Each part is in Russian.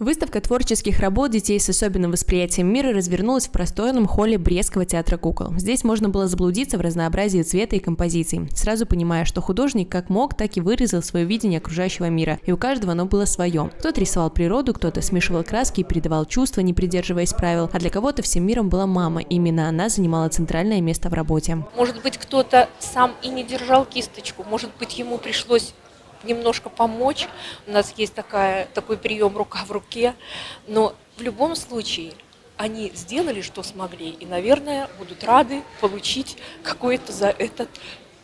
Выставка творческих работ детей с особенным восприятием мира развернулась в просторном холле Брестского театра кукол. Здесь можно было заблудиться в разнообразии цвета и композиций, сразу понимая, что художник как мог, так и выразил свое видение окружающего мира, и у каждого оно было свое. Кто-то рисовал природу, кто-то смешивал краски и передавал чувства, не придерживаясь правил, а для кого-то всем миром была мама, именно она занимала центральное место в работе. Может быть, кто-то сам и не держал кисточку, может быть, ему пришлось немножко помочь. У нас есть такой прием рука в руке, но в любом случае они сделали, что смогли, и, наверное, будут рады получить какой-то за этот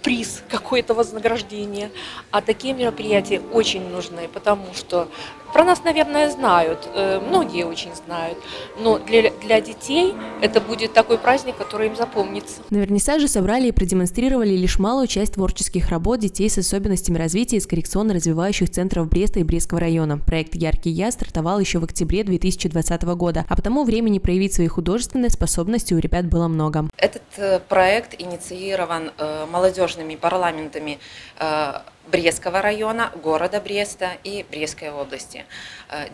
приз, какое-то вознаграждение. А такие мероприятия очень нужны, потому что про нас, наверное, знают, многие очень знают, но для детей это будет такой праздник, который им запомнится. На вернисаже собрали и продемонстрировали лишь малую часть творческих работ детей с особенностями развития из коррекционно-развивающих центров Бреста и Брестского района. Проект «Яркий Я» стартовал еще в октябре 2020 года, а потому времени проявить свои художественные способности у ребят было много. Этот проект инициирован молодежными парламентами Брестского района, города Бреста и Брестской области.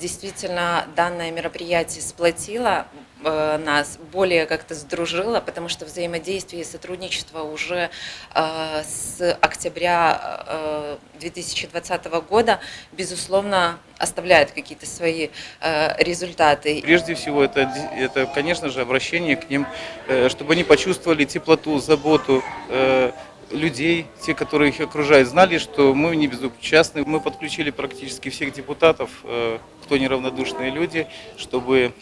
Действительно, данное мероприятие сплотило нас, более как-то сдружило, потому что взаимодействие и сотрудничество уже с октября 2020 года, безусловно, оставляет какие-то свои результаты. Прежде всего, это, конечно же, обращение к ним, чтобы они почувствовали теплоту, заботу людей, те, которые их окружают, знали, что мы не безучастны. Мы подключили практически всех депутатов, кто неравнодушные люди, чтобы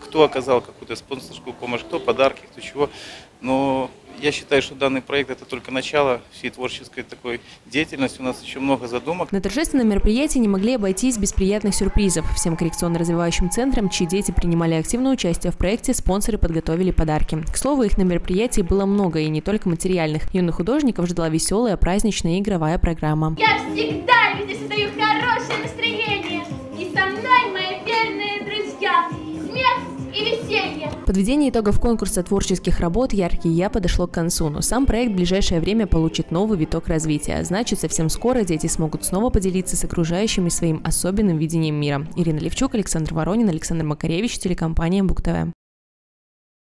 кто оказал какую-то спонсорскую помощь, кто подарки, кто чего. Но я считаю, что данный проект – это только начало всей творческой такой деятельности. У нас еще много задумок. На торжественном мероприятии не могли обойтись без приятных сюрпризов. Всем коррекционно-развивающим центрам, чьи дети принимали активное участие в проекте, спонсоры подготовили подарки. К слову, их на мероприятии было много, и не только материальных. Юных художников ждала веселая, праздничная и игровая программа. Я всегда везде создаю хорошее настроение, и со мной мои верные друзья. Смех и веселье. Подведение итогов конкурса творческих работ «Яркий Я» подошло к концу, но сам проект в ближайшее время получит новый виток развития. Значит, совсем скоро дети смогут снова поделиться с окружающими своим особенным видением мира. Ирина Левчук, Александр Воронин, Александр Макаревич, телекомпания «Мбук».